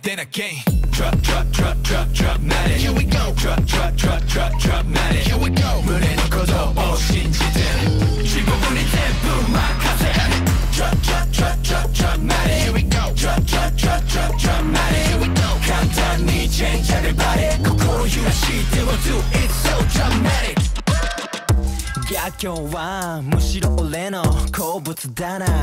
but then again, drop, drop, drop, drop, drop, drop, drop, here we go. Drop, drop, drop, drop, drop, drop, here we go. 물에 놓고도 오신지들 지구분이 대부 막하세. Drop, drop, drop, drop, drop, drop, here we go. Drop, drop, drop, drop, drop, drop, here we go. 간단히 쟁자를 바래 코코로 유라시 때워도 it's so dramatic. 야 겨와 무시로 올래 너 거부터 다나